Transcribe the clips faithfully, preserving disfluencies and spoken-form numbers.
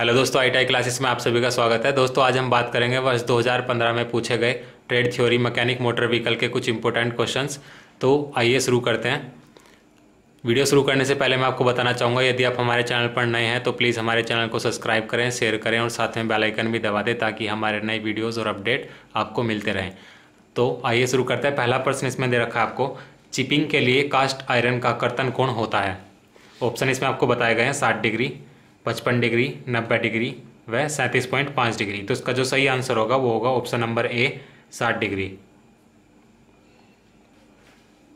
Hello दोस्तों, I T I classes में आप सभी का स्वागत है। दोस्तों आज हम बात करेंगे वर्ष दो हज़ार पंद्रह में पूछे गए trade theory mechanic motor vehicle के कुछ इंपॉर्टेंट क्वेश्चंस। तो आइए शुरू करते हैं। वीडियो शुरू करने से पहले मैं आपको बताना चाहूँगा, यदि आप हमारे चैनल पर नए हैं तो प्लीज़ हमारे चैनल को सब्सक्राइब करें, शेयर करें और साथ में बेल आइकन भी दबा दें ताकि हमारे नए वीडियोज़ और अपडेट आपको मिलते रहें। तो आइए शुरू करते हैं। पहला प्रश्न इसमें दे रखा है आपको, चिपिंग के लिए कास्ट आयरन का कर्तन कोण होता है। ऑप्शन इसमें आपको बताए गए हैं साठ डिग्री, पचपन डिग्री, नब्बे डिग्री व सैंतीस पॉइंट पाँच डिग्री। तो इसका जो सही आंसर होगा वो होगा ऑप्शन नंबर ए साठ डिग्री।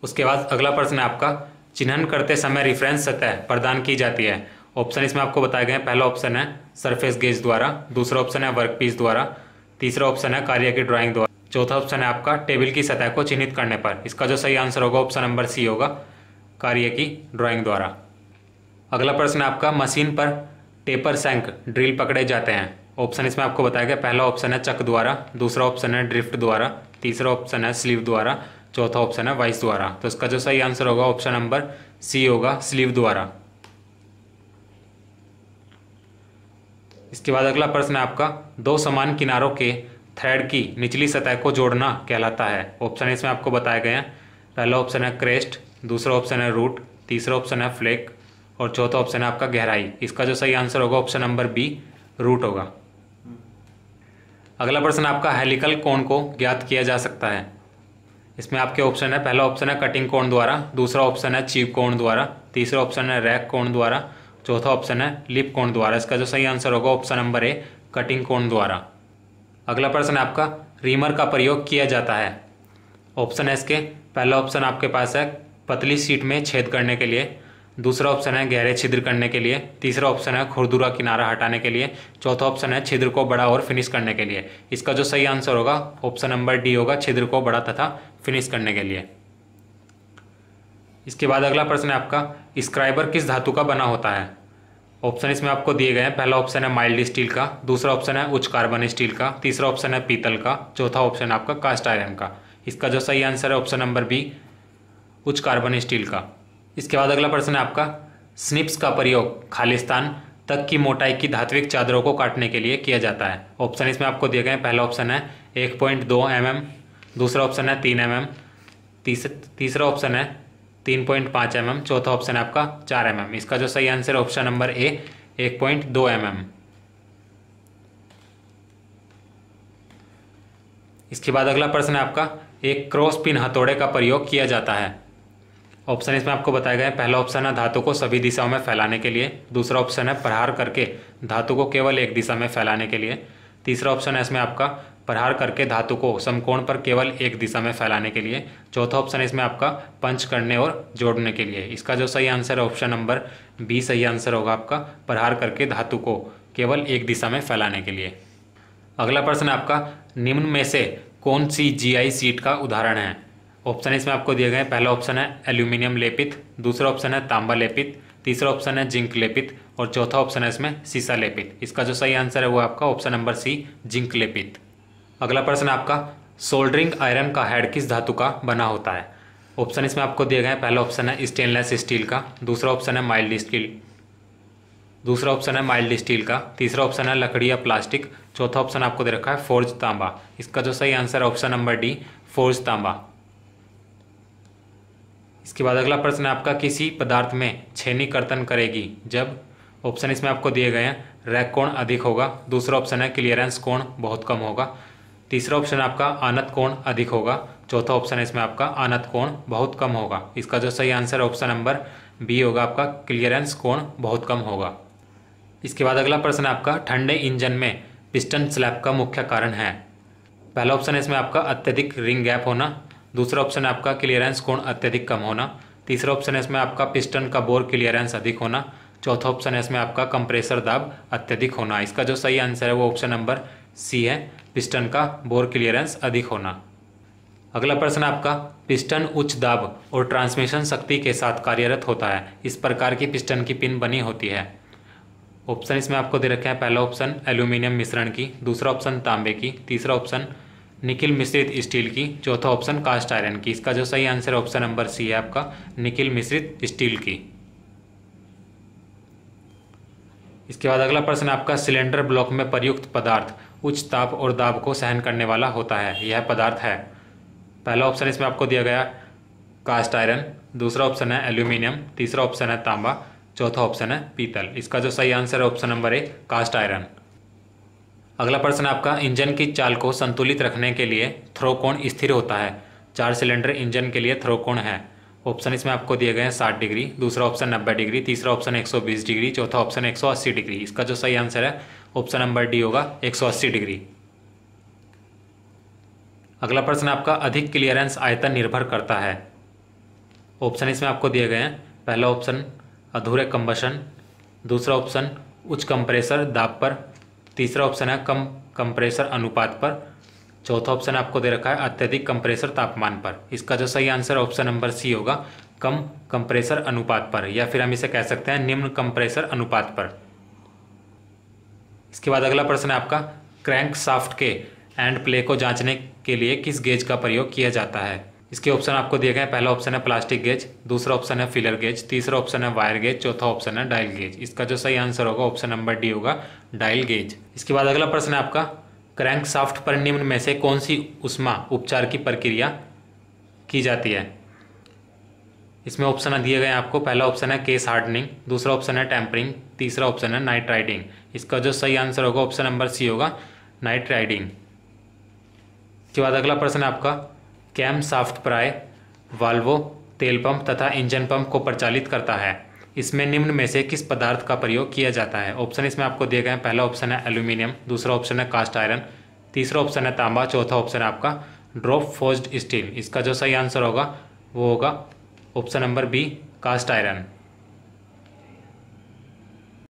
उसके बाद अगला प्रश्न है आपका, चिन्हन करते समय रिफरेंस सतह प्रदान की जाती है। ऑप्शन इसमें आपको बताए गए हैं, पहला ऑप्शन है सरफेस गेज द्वारा, दूसरा ऑप्शन है वर्कपीस द्वारा, तीसरा ऑप्शन है कार्य की ड्राइंग द्वारा, चौथा ऑप्शन है आपका टेबल की सतह को चिन्हित करने पर। इसका जो सही आंसर होगा ऑप्शन नंबर सी होगा, कार्य की ड्राइंग द्वारा। अगला प्रश्न है आपका, मशीन पर टेपर सैंक ड्रिल पकड़े जाते हैं। ऑप्शन इसमें आपको बताया गया, पहला ऑप्शन है चक द्वारा, दूसरा ऑप्शन है ड्रिफ्ट द्वारा, तीसरा ऑप्शन है स्लीव द्वारा, चौथा ऑप्शन है वाइस द्वारा। तो इसका जो सही आंसर होगा ऑप्शन नंबर सी होगा, स्लीव द्वारा। इसके बाद अगला प्रश्न है आपका, दो समान किनारों के थ्रेड की निचली सतह को जोड़ना कहलाता है। ऑप्शन इसमें आपको बताए गए हैं, पहला ऑप्शन है क्रेस्ट, दूसरा ऑप्शन है रूट, तीसरा ऑप्शन है फ्लेक और चौथा ऑप्शन है आपका गहराई। इसका जो सही आंसर होगा ऑप्शन नंबर बी रूट होगा। अगला प्रश्न आपका, हेलिकल कोण को ज्ञात किया जा सकता है। इसमें आपके ऑप्शन है, पहला ऑप्शन है कटिंग कोण द्वारा, दूसरा ऑप्शन है चीप कोण द्वारा, तीसरा ऑप्शन है रैक कोण द्वारा, चौथा ऑप्शन है लिप कोण द्वारा। इसका जो सही आंसर होगा ऑप्शन नंबर ए कटिंग कोण द्वारा। अगला प्रश्न आपका, रीमर का प्रयोग किया जाता है। ऑप्शन है इसके, पहला ऑप्शन आपके पास है पतली शीट में छेद करने के लिए, दूसरा ऑप्शन है गहरे छिद्र करने के लिए, तीसरा ऑप्शन है खुरदुरा किनारा हटाने के लिए, चौथा ऑप्शन है छिद्र को बड़ा और फिनिश करने के लिए। इसका जो सही आंसर होगा ऑप्शन नंबर डी होगा, छिद्र को बड़ा तथा फिनिश करने के लिए। इसके बाद अगला प्रश्न है आपका, स्क्राइबर किस धातु का बना होता है। ऑप्शन इसमें आपको दिए गए हैं, पहला ऑप्शन है माइल्ड स्टील का, दूसरा ऑप्शन है उच्च कार्बन स्टील का, तीसरा ऑप्शन है पीतल का, चौथा ऑप्शन है आपका कास्ट आयरन का। इसका जो सही आंसर है ऑप्शन नंबर बी उच्च कार्बन स्टील का। इसके बाद अगला प्रश्न है आपका, स्निप्स का प्रयोग खालिस्तान तक की मोटाई की धात्विक चादरों को काटने के लिए किया जाता है। ऑप्शन इसमें आपको दिए गए हैं, पहला ऑप्शन है एक पॉइंट दो एम एम, दूसरा ऑप्शन है तीन एम एम, तीसरा ऑप्शन है तीन पॉइंट पाँच एम एम, चौथा ऑप्शन है आपका चार एम एम। इसका जो सही आंसर है ऑप्शन नंबर ए एक पॉइंट दो एम एम। इसके बाद अगला प्रश्न है आपका, एक क्रॉस पिन हथौड़े का प्रयोग किया जाता है। ऑप्शन इसमें आपको बताया गया है, पहला ऑप्शन है धातु को सभी दिशाओं में फैलाने के लिए, दूसरा ऑप्शन है प्रहार करके धातु को केवल एक दिशा में फैलाने के लिए, तीसरा ऑप्शन है इसमें आपका प्रहार करके धातु को समकोण पर केवल एक दिशा में फैलाने के लिए, चौथा ऑप्शन है इसमें आपका पंच करने और जोड़ने के लिए। इसका जो सही आंसर है ऑप्शन नंबर बी सही आंसर होगा आपका, प्रहार करके धातु को केवल एक दिशा में फैलाने के लिए। अगला प्रश्न आपका, निम्न में से कौन सी जी आई सीट का उदाहरण है। ऑप्शन इसमें आपको दिए गए हैं, पहला ऑप्शन है एल्यूमिनियम लेपित, दूसरा ऑप्शन है तांबा लेपित, तीसरा ऑप्शन है जिंक लेपित और चौथा ऑप्शन है इसमें सीसा लेपित। इसका जो सही आंसर है वो आपका ऑप्शन नंबर सी जिंक लेपित। अगला प्रश्न आपका, सोल्डरिंग आयरन का हेड किस धातु का बना होता है। ऑप्शन इसमें आपको दिए गए हैं, पहला ऑप्शन है स्टेनलेस स्टील का, दूसरा ऑप्शन है माइल्ड स्टील दूसरा ऑप्शन है माइल्ड स्टील का, तीसरा ऑप्शन है लकड़ी या प्लास्टिक, चौथा ऑप्शन आपको दे रखा है फोर्ज तांबा। इसका जो सही आंसर है ऑप्शन नंबर डी फोर्ज तांबा। इसके बाद अगला प्रश्न है आपका, किसी पदार्थ में छेनी कर्तन करेगी जब। ऑप्शन इसमें आपको दिए गए हैं, रैक कोण अधिक होगा, दूसरा ऑप्शन है क्लियरेंस कोण बहुत कम होगा, तीसरा ऑप्शन आपका आनत कोण अधिक होगा, चौथा ऑप्शन है इसमें आपका आनत कोण बहुत कम होगा। इसका जो सही आंसर है ऑप्शन नंबर बी होगा आपका, क्लियरेंस कोण बहुत कम होगा। इसके बाद अगला प्रश्न आपका, ठंडे इंजन में पिस्टन स्लैप का मुख्य कारण है। पहला ऑप्शन है इसमें आपका अत्यधिक रिंग गैप होना, दूसरा ऑप्शन है आपका क्लियरेंस कोण अत्यधिक कम होना, तीसरा ऑप्शन है इसमें आपका पिस्टन का बोर क्लियरेंस अधिक होना, चौथा ऑप्शन है इसमें आपका कंप्रेसर दाब अत्यधिक होना। इसका जो सही आंसर है वो ऑप्शन नंबर सी है, पिस्टन का बोर क्लियरेंस अधिक होना। अगला प्रश्न आपका, पिस्टन उच्च दाब और ट्रांसमिशन शक्ति के साथ कार्यरत होता है, इस प्रकार की पिस्टन की पिन बनी होती है। ऑप्शन इसमें आपको दे रखे हैं, पहला ऑप्शन एल्यूमिनियम मिश्रण की, दूसरा ऑप्शन तांबे की, तीसरा ऑप्शन निकिल मिश्रित स्टील की, चौथा ऑप्शन कास्ट आयरन की। इसका जो सही आंसर ऑप्शन नंबर सी है आपका, निकिल मिश्रित स्टील की। इसके बाद अगला प्रश्न आपका सिलेंडर ब्लॉक में प्रयुक्त पदार्थ उच्च ताप और दाब को सहन करने वाला होता है, यह पदार्थ है। पहला ऑप्शन इसमें आपको दिया गया कास्ट आयरन, दूसरा ऑप्शन है एल्यूमिनियम, तीसरा ऑप्शन है तांबा, चौथा ऑप्शन है पीतल। इसका जो सही आंसर है option number A cast iron. अगला प्रश्न आपका इंजन की चाल को संतुलित रखने के लिए थ्रो कोण स्थिर होता है। चार सिलेंडर इंजन के लिए थ्रो कोण है। ऑप्शन इसमें आपको दिए गए हैं साठ डिग्री, दूसरा ऑप्शन नब्बे डिग्री, तीसरा ऑप्शन एक सौ बीस डिग्री, चौथा ऑप्शन एक सौ अस्सी डिग्री। इसका जो सही आंसर है ऑप्शन नंबर डी होगा एक सौ अस्सी डिग्री। अगला प्रश्न आपका अधिक क्लियरेंस आयतन निर्भर करता है। ऑप्शन इसमें आपको दिए गए हैं पहला ऑप्शन अधूरे कंबशन, दूसरा ऑप्शन उच्च कंप्रेसर दाब पर, तीसरा ऑप्शन है कम कंप्रेसर अनुपात पर, चौथा ऑप्शन आपको दे रखा है अत्यधिक कंप्रेसर तापमान पर। इसका जो सही आंसर ऑप्शन नंबर सी होगा कम कंप्रेसर अनुपात पर, या फिर हम इसे कह सकते हैं निम्न कंप्रेसर अनुपात पर। इसके बाद अगला प्रश्न है आपका क्रैंक शाफ्ट के एंड प्ले को जांचने के लिए किस गेज का प्रयोग किया जाता है। इसके ऑप्शन आपको दिए गए हैं पहला ऑप्शन है प्लास्टिक गेज, दूसरा ऑप्शन है फिलर गेज, तीसरा ऑप्शन है वायर गेज, चौथा ऑप्शन है डायल गेज। इसका जो सही आंसर होगा ऑप्शन नंबर डी होगा डायल गेज। इसके बाद अगला प्रश्न है आपका क्रैंक शाफ्ट पर निम्न में से कौन सी ऊष्मा उपचार की प्रक्रिया की जाती है। इसमें ऑप्शन दिए गए हैं आपको पहला ऑप्शन है केस हार्डनिंग, दूसरा ऑप्शन है टैंपरिंग, तीसरा ऑप्शन है नाइट्राइडिंग। इसका जो सही आंसर होगा ऑप्शन नंबर सी होगा नाइट्राइडिंग। इसके बाद अगला प्रश्न है आपका कैम शाफ्ट प्राय वाल्वों, तेल पंप तथा इंजन पंप को प्रचालित करता है। इसमें निम्न में से किस पदार्थ का प्रयोग किया जाता है। ऑप्शन इसमें आपको दिए गए हैं पहला ऑप्शन है एल्यूमिनियम, दूसरा ऑप्शन है कास्ट आयरन, तीसरा ऑप्शन है तांबा, चौथा ऑप्शन है आपका ड्रॉप फोर्ज्ड स्टील। इसका जो सही आंसर होगा वो होगा option number B cast iron.